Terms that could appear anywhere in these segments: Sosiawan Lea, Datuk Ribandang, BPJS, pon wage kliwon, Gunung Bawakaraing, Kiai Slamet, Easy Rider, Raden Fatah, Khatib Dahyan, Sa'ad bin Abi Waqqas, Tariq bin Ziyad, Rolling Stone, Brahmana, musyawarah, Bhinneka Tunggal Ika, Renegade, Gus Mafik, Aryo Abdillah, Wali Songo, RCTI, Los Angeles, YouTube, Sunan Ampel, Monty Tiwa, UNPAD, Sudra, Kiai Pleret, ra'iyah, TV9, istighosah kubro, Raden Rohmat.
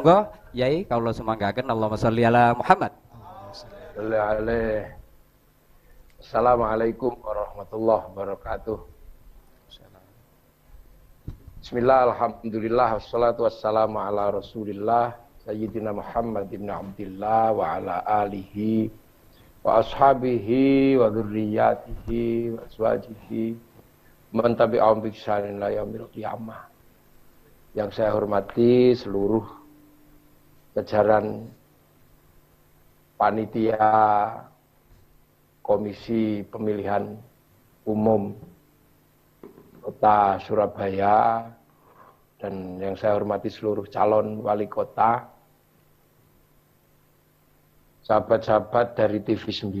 Monggo Yai kawula sumanggaken. Allahumma sholli ala Muhammad. Assalamualaikum warahmatullahi wabarakatuh. Bismillah, alhamdulillah, wassalatu wassalamu ala rasulillah Sayyidina Muhammad ibn Abdillah wa ala alihi wa ashabihi wa dhurriyatihi wa azwajihi man tabi'ahum bi ihsanin ila yaumil qiyamah. Yang saya hormati seluruh jajaran panitia Komisi Pemilihan Umum Kota Surabaya, dan yang saya hormati seluruh calon wali kota, sahabat-sahabat dari TV9,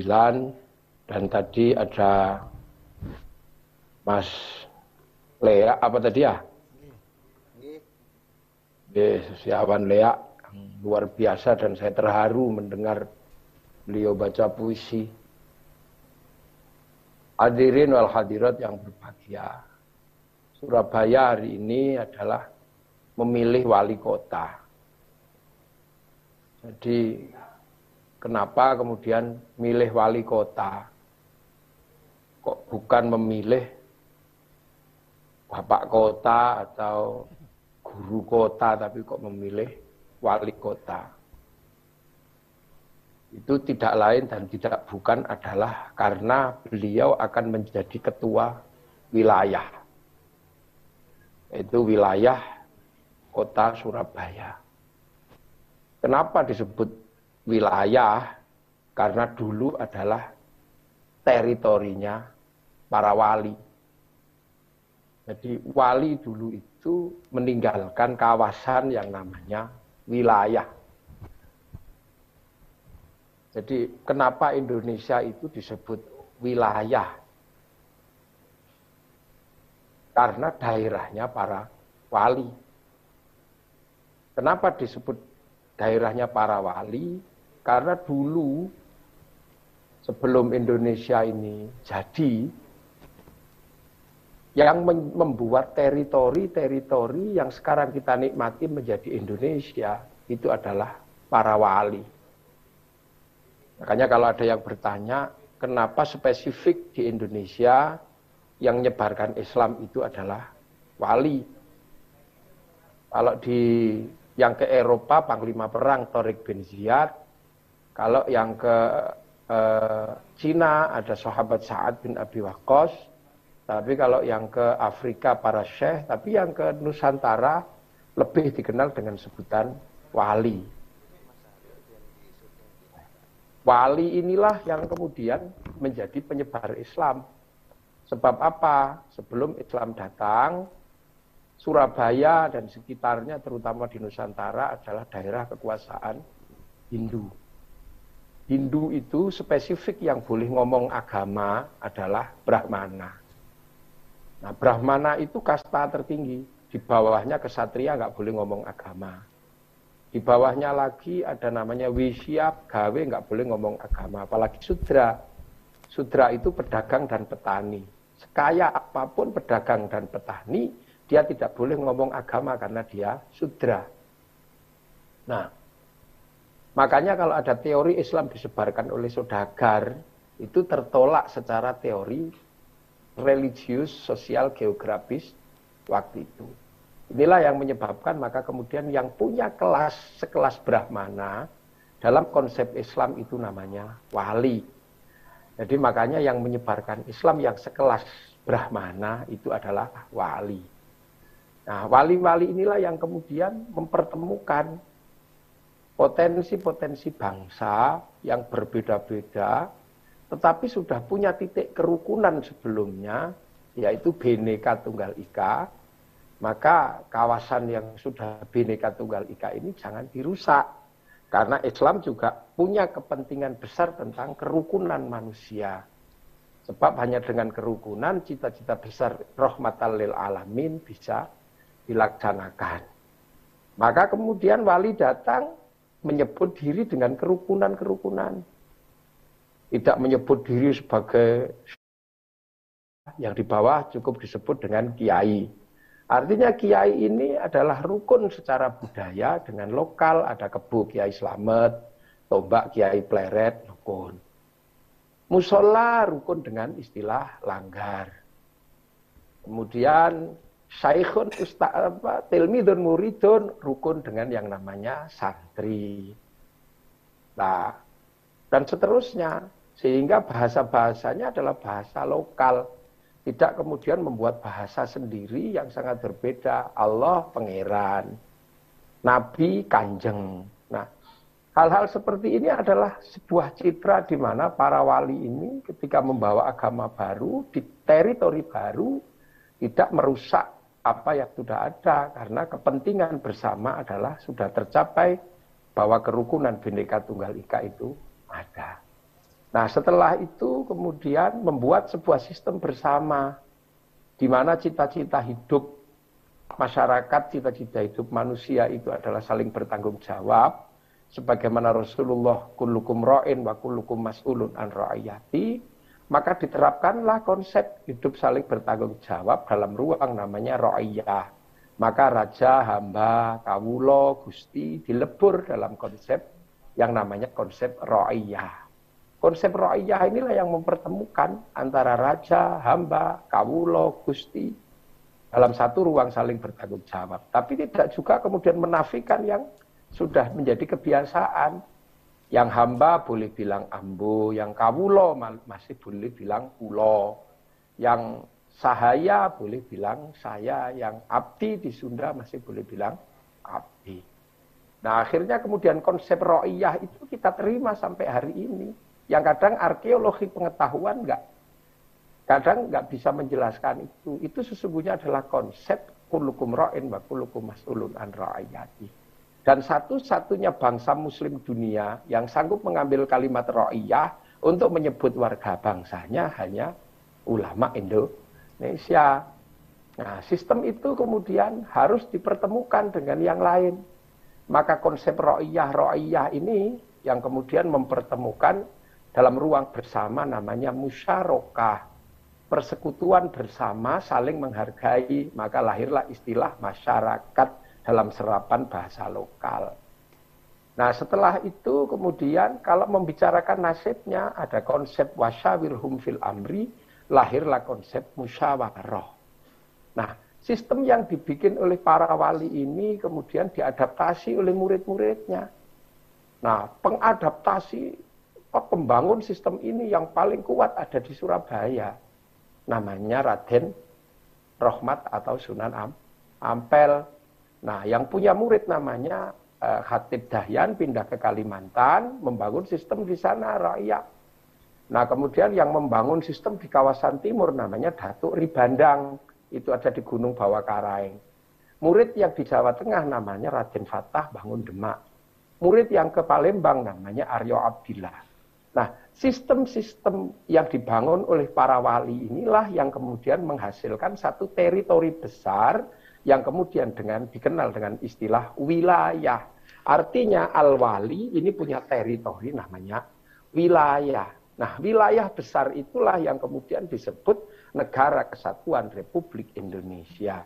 dan tadi ada Mas Lea, apa tadi ya? Sosiawan Lea, luar biasa, dan saya terharu mendengar beliau baca puisi. Hadirin wal hadirat yang berbahagia, Surabaya hari ini adalah memilih wali kota. Jadi kenapa kemudian milih wali kota? Kok bukan memilih bapak kota atau guru kota, tapi kok memilih wali kota? Itu tidak lain dan tidak bukan adalah karena beliau akan menjadi ketua wilayah. Itu wilayah kota Surabaya. Kenapa disebut wilayah? Karena dulu adalah teritorinya para wali. Jadi wali dulu itu meninggalkan kawasan yang namanya wilayah. Jadi kenapa Indonesia itu disebut wilayah? Karena daerahnya para wali. Kenapa disebut daerahnya para wali? Karena dulu sebelum Indonesia ini jadi, yang membuat teritori-teritori yang sekarang kita nikmati menjadi Indonesia itu adalah para wali. Makanya kalau ada yang bertanya kenapa spesifik di Indonesia yang menyebarkan Islam itu adalah wali. Kalau di yang ke Eropa panglima perang Tariq bin Ziyad, kalau yang ke Cina ada sahabat Sa'ad bin Abi Waqqas, tapi kalau yang ke Afrika para syekh, tapi yang ke Nusantara lebih dikenal dengan sebutan wali. Wali inilah yang kemudian menjadi penyebar Islam. Sebab apa? Sebelum Islam datang, Surabaya dan sekitarnya terutama di Nusantara adalah daerah kekuasaan Hindu. Hindu itu spesifik yang boleh ngomong agama adalah Brahmana. Nah, Brahmana itu kasta tertinggi. Di bawahnya kesatria nggak boleh ngomong agama. Di bawahnya lagi ada namanya Wishya, pegawai, nggak boleh ngomong agama. Apalagi Sudra. Sudra itu pedagang dan petani. Sekaya apapun pedagang dan petani, dia tidak boleh ngomong agama karena dia sudra. Nah, makanya kalau ada teori Islam disebarkan oleh Sodagar, itu tertolak secara teori religius, sosial, geografis waktu itu. Inilah yang menyebabkan maka kemudian yang punya kelas sekelas Brahmana dalam konsep Islam itu namanya wali. Jadi makanya yang menyebarkan Islam yang sekelas Brahmana itu adalah wali. Nah, wali-wali inilah yang kemudian mempertemukan potensi-potensi bangsa yang berbeda-beda, tetapi sudah punya titik kerukunan sebelumnya, yaitu Bhinneka Tunggal Ika. Maka kawasan yang sudah Bhinneka Tunggal Ika ini jangan dirusak. Karena Islam juga punya kepentingan besar tentang kerukunan manusia. Sebab hanya dengan kerukunan, cita-cita besar rahmatan lil alamin bisa dilaksanakan. Maka kemudian wali datang menyebut diri dengan kerukunan-kerukunan. Tidak menyebut diri sebagai yang di bawah cukup disebut dengan kiai. Artinya kiai ini adalah rukun secara budaya dengan lokal, ada kebu Kiai Slamet, Tombak Kiai Pleret, rukun. Musola rukun dengan istilah langgar. Kemudian syaikhun tilmidun muridun rukun dengan yang namanya santri. Nah, dan seterusnya, sehingga bahasa-bahasanya adalah bahasa lokal. Tidak kemudian membuat bahasa sendiri yang sangat berbeda. Allah pangeran, Nabi kanjeng. Nah, hal-hal seperti ini adalah sebuah citra di mana para wali ini ketika membawa agama baru di teritori baru tidak merusak apa yang sudah ada, karena kepentingan bersama adalah sudah tercapai bahwa kerukunan Bhinneka Tunggal Ika itu ada. Nah, setelah itu kemudian membuat sebuah sistem bersama di mana cita-cita hidup masyarakat, cita-cita hidup manusia itu adalah saling bertanggung jawab. Sebagaimana Rasulullah, kullukum ra'in wa kullukum mas'ulun an ra'iyati, maka diterapkanlah konsep hidup saling bertanggung jawab dalam ruang namanya ra'iyah. Maka raja, hamba, kawula, gusti dilebur dalam konsep yang namanya konsep ra'iyah. Konsep ro'iyah inilah yang mempertemukan antara raja, hamba, kawula, gusti dalam satu ruang saling bertanggung jawab. Tapi tidak juga kemudian menafikan yang sudah menjadi kebiasaan. Yang hamba boleh bilang ambo, yang kawula masih boleh bilang kula, yang sahaya boleh bilang saya, yang abdi di Sunda masih boleh bilang abdi. Nah, akhirnya kemudian konsep ro'iyah itu kita terima sampai hari ini. Yang kadang arkeologi pengetahuan kadang nggak bisa menjelaskan itu. Itu sesungguhnya adalah konsep kullukum ra'in wa kullukum mas'ulun an ra'iyati. Dan satu-satunya bangsa muslim dunia yang sanggup mengambil kalimat ra'iyah untuk menyebut warga bangsanya hanya ulama Indonesia. Nah, sistem itu kemudian harus dipertemukan dengan yang lain. Maka konsep ra'iyah ini yang kemudian mempertemukan dalam ruang bersama namanya musyarakah, persekutuan bersama saling menghargai, maka lahirlah istilah masyarakat dalam serapan bahasa lokal. Nah, setelah itu kemudian kalau membicarakan nasibnya ada konsep wasyawirhum fil amri, lahirlah konsep musyawarah. Nah, sistem yang dibikin oleh para wali ini kemudian diadaptasi oleh murid-muridnya. Nah, pengadaptasi pembangun sistem ini yang paling kuat ada di Surabaya, namanya Raden Rohmat atau Sunan Ampel. Nah, yang punya murid namanya Khatib Dahyan, pindah ke Kalimantan, membangun sistem di sana rakyat. Nah, kemudian yang membangun sistem di kawasan timur namanya Datuk Ribandang, itu ada di Gunung Bawakaraing. Murid yang di Jawa Tengah namanya Raden Fatah, bangun Demak. Murid yang ke Palembang namanya Aryo Abdillah. Nah, sistem-sistem yang dibangun oleh para wali inilah yang kemudian menghasilkan satu teritori besar yang kemudian dikenal dengan istilah wilayah. Artinya al-wali ini punya teritori namanya wilayah. Nah, wilayah besar itulah yang kemudian disebut Negara Kesatuan Republik Indonesia.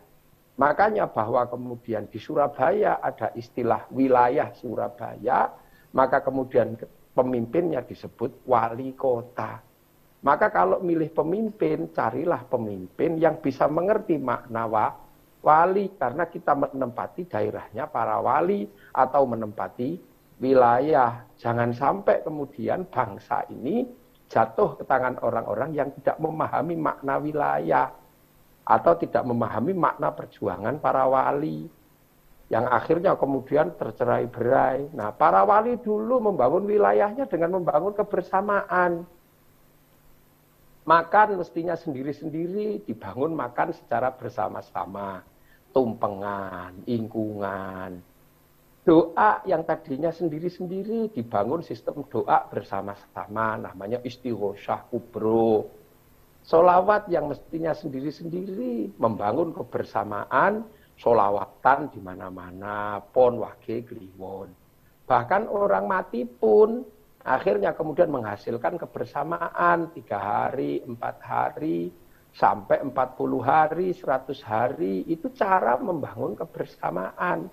Makanya bahwa kemudian di Surabaya ada istilah wilayah Surabaya, maka kemudian pemimpinnya disebut wali kota. Maka kalau milih pemimpin, carilah pemimpin yang bisa mengerti makna wali, karena kita menempati daerahnya para wali atau menempati wilayah. Jangan sampai kemudian bangsa ini jatuh ke tangan orang-orang yang tidak memahami makna wilayah atau tidak memahami makna perjuangan para wali, yang akhirnya kemudian tercerai-berai. Nah, para wali dulu membangun wilayahnya dengan membangun kebersamaan. Makan mestinya sendiri-sendiri, dibangun makan secara bersama-sama. Tumpengan, ingkungan. Doa yang tadinya sendiri-sendiri dibangun sistem doa bersama-sama, namanya istighosah kubro. Solawat yang mestinya sendiri-sendiri membangun kebersamaan, solawatan di mana-mana, pon wage kliwon. Bahkan orang mati pun akhirnya kemudian menghasilkan kebersamaan 3 hari, 4 hari, sampai 40 hari, 100 hari, itu cara membangun kebersamaan.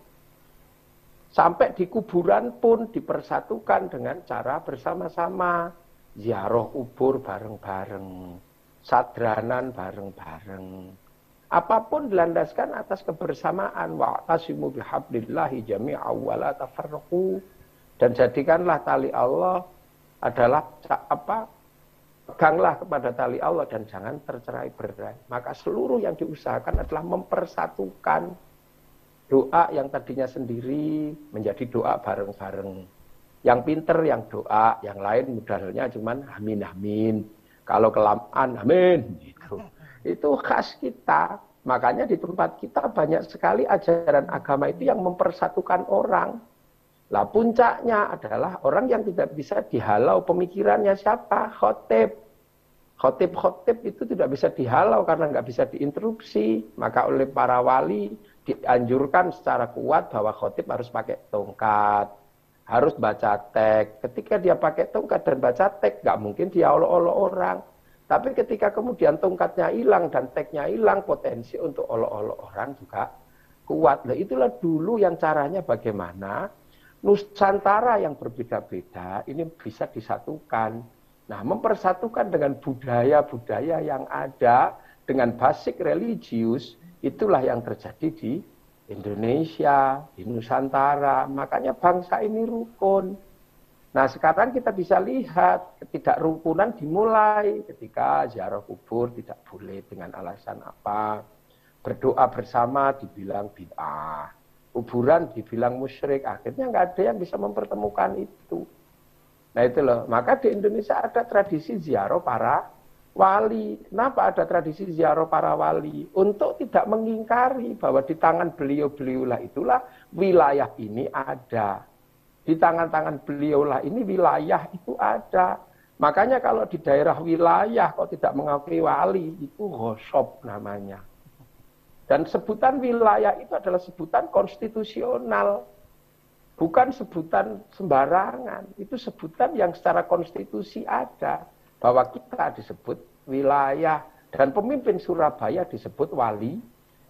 Sampai di kuburan pun dipersatukan dengan cara bersama-sama. Ziarah kubur bareng-bareng, sadranan bareng-bareng. Apapun dilandaskan atas kebersamaan. Wa'tasimu bihablillahi jami'a wa la tafarraqu. Dan jadikanlah tali Allah adalah peganglah kepada tali Allah dan jangan tercerai-berai. Maka seluruh yang diusahakan adalah mempersatukan. Doa yang tadinya sendiri menjadi doa bareng-bareng. Yang pinter yang doa, yang lain mudahnya cuman amin-amin. Kalau kelamaan, amin. Gitu. Itu khas kita. Makanya di tempat kita banyak sekali ajaran agama itu yang mempersatukan orang. Lah puncaknya adalah orang yang tidak bisa dihalau pemikirannya siapa? Khotib. Khotib-khotib itu tidak bisa dihalau karena nggak bisa diinterupsi. Maka oleh para wali dianjurkan secara kuat bahwa khotib harus pakai tongkat, harus baca teks. Ketika dia pakai tongkat dan baca teks, nggak mungkin dia olok-olok orang. Tapi ketika kemudian tongkatnya hilang dan teksnya hilang, potensi untuk olok-olok orang juga kuat. Nah, itulah dulu yang caranya bagaimana Nusantara yang berbeda-beda ini bisa disatukan. Nah, mempersatukan dengan budaya-budaya yang ada, dengan basic religius. Itulah yang terjadi di Indonesia, di Nusantara. Makanya bangsa ini rukun. Nah sekarang kita bisa lihat ketidakrukunan dimulai ketika ziarah kubur tidak boleh dengan alasan apa. Berdoa bersama dibilang bid'ah. Kuburan dibilang musyrik. Akhirnya nggak ada yang bisa mempertemukan itu. Nah itu loh. Maka di Indonesia ada tradisi ziarah para wali. Kenapa ada tradisi ziarah para wali? Untuk tidak mengingkari bahwa di tangan beliau-beliaulah itulah wilayah ini ada. Di tangan-tangan beliaulah ini wilayah itu ada. Makanya kalau di daerah wilayah kok tidak mengakui wali, itu ghosop namanya. Dan sebutan wilayah itu adalah sebutan konstitusional. Bukan sebutan sembarangan. Itu sebutan yang secara konstitusi ada. Bahwa kita disebut wilayah dan pemimpin Surabaya disebut wali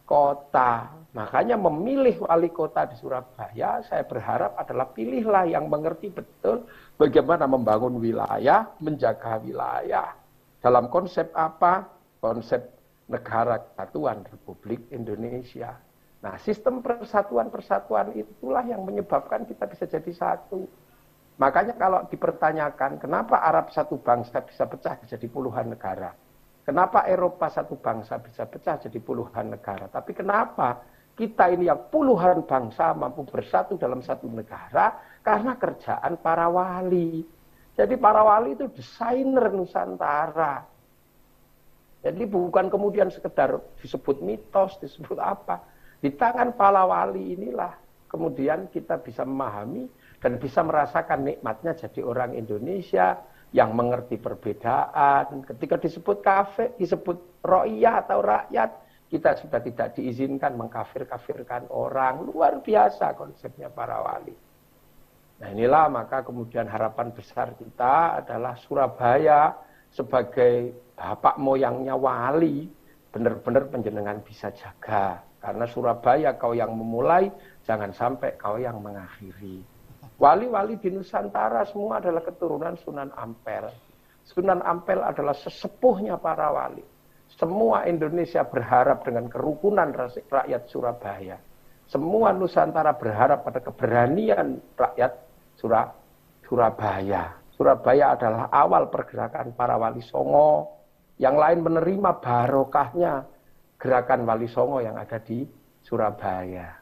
kota. Makanya memilih wali kota di Surabaya, saya berharap adalah pilihlah yang mengerti betul bagaimana membangun wilayah, menjaga wilayah. Dalam konsep apa? Konsep negara kesatuan Republik Indonesia. Nah, sistem persatuan-persatuan itulah yang menyebabkan kita bisa jadi satu. Makanya kalau dipertanyakan kenapa Arab satu bangsa bisa pecah jadi puluhan negara, kenapa Eropa satu bangsa bisa pecah jadi puluhan negara, tapi kenapa kita ini yang puluhan bangsa mampu bersatu dalam satu negara? Karena kerjaan para wali. Jadi para wali itu desainer Nusantara. Jadi bukan kemudian sekedar disebut mitos, disebut apa. Di tangan para wali inilah kemudian kita bisa memahami dan bisa merasakan nikmatnya jadi orang Indonesia yang mengerti perbedaan. Ketika disebut kafir, disebut ro'iyah atau rakyat, kita sudah tidak diizinkan mengkafir-kafirkan orang. Luar biasa konsepnya para wali. Nah inilah maka kemudian harapan besar kita adalah Surabaya sebagai bapak moyangnya wali, benar-benar penjenengan bisa jaga. Karena Surabaya kau yang memulai, jangan sampai kau yang mengakhiri. Wali-wali di Nusantara semua adalah keturunan Sunan Ampel. Sunan Ampel adalah sesepuhnya para wali. Semua Indonesia berharap dengan kerukunan rakyat Surabaya. Semua Nusantara berharap pada keberanian rakyat Surabaya. Surabaya adalah awal pergerakan para Wali Songo. Yang lain menerima barokahnya gerakan Wali Songo yang ada di Surabaya.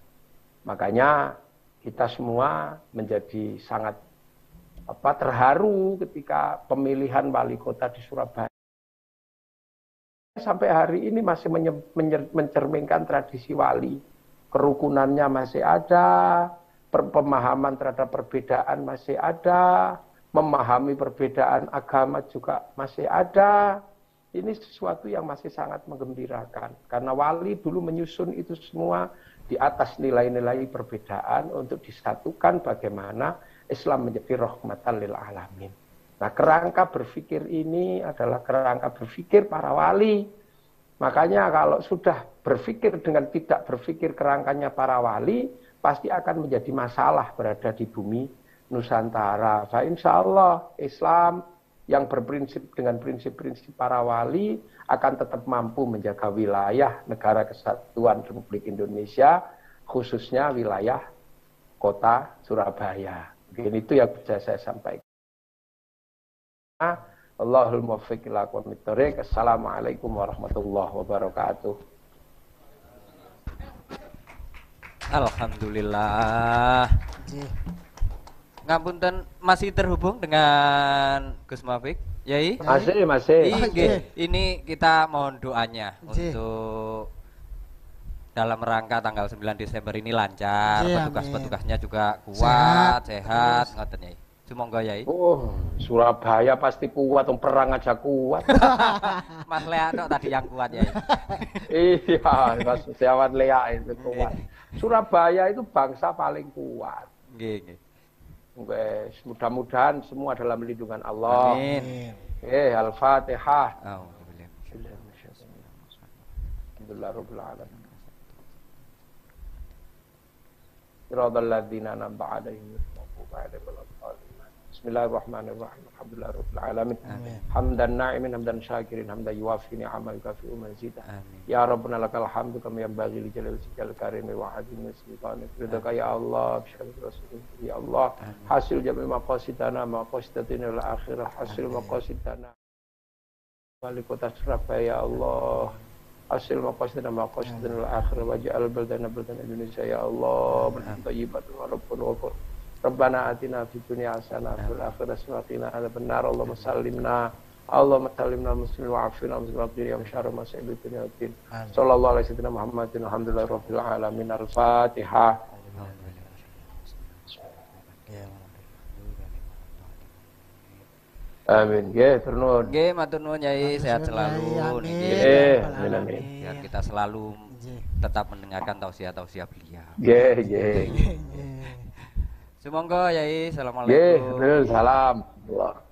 Makanya kita semua menjadi sangat terharu ketika pemilihan wali kota di Surabaya. Sampai hari ini masih mencerminkan tradisi wali. Kerukunannya masih ada, pemahaman terhadap perbedaan masih ada, memahami perbedaan agama juga masih ada. Ini sesuatu yang masih sangat menggembirakan. Karena wali dulu menyusun itu semua di atas nilai-nilai perbedaan untuk disatukan bagaimana Islam menjadi rahmatan lil alamin. Nah kerangka berpikir ini adalah kerangka berpikir para wali. Makanya kalau sudah berpikir dengan tidak berpikir kerangkanya para wali, pasti akan menjadi masalah berada di bumi Nusantara. Nah, insya Allah Islam yang berprinsip dengan prinsip-prinsip para wali akan tetap mampu menjaga wilayah negara kesatuan Republik Indonesia, khususnya wilayah kota Surabaya. Begini itu yang bisa saya sampaikan. Allahul muwaffiq ila aqwamit thoriq. Assalamualaikum warahmatullahi wabarakatuh. Alhamdulillah. Ngapunten, masih terhubung dengan Gus Mafik, Yai? Masih. Ini kita mohon doanya untuk dalam rangka tanggal 9 Desember ini lancar, petugas-petugasnya juga kuat, sehat, ngoten Yai. Semoga Yai. Oh, Surabaya pasti kuat, perang aja kuat. Mas Lea dok tadi yang kuat Yai. Iya, Mas Sosiawan Lea itu kuat. Surabaya itu bangsa paling kuat. Gini. Mudah-mudahan semua dalam lindungan Allah. Amin. Al-Fatihah. Bismillahirrahmanirrahim. Alhamdulillahirabbil alamin. Hamdan na'imin hamdan syakirin hamdan yuwafi ni'amaka fi manzidah. Ya rabbana lakal hamdu kama yanbaghi li jalali wajhikal karim wa 'azimi sultanik. Ridaka ya Allah, syukur rasulullah. Ya Allah, hasil jami maqasidana maqasidatina lil akhirah, hasil maqasidana wali kota Surabaya ya Allah. Hasil maqasidana maqasidatina lil akhirah waj'al baldana baldan Indonesia ya Allah. Bertayyibat wa rabbul ghafur. Rabbana atina fid dunya hasanah wa fil akhirati hasanah wa qina adhaban nar. Allahumma sallimna muslimin wa afina muslimin wa qina syarri ma sa'ibatina din. Sallallahu alaihi wasallam Muhammadin alhamdulillahi rabbil alamin. Al-Fatihah. Amin. Nggih, tur nuwun. Nggih, matur nuwun Yai, sehat selalu niki. Amin amin. Biar kita selalu tetap mendengarkan tausiah-tausiah beliau. Nggih. Semoga Yai, assalamualaikum. Salam.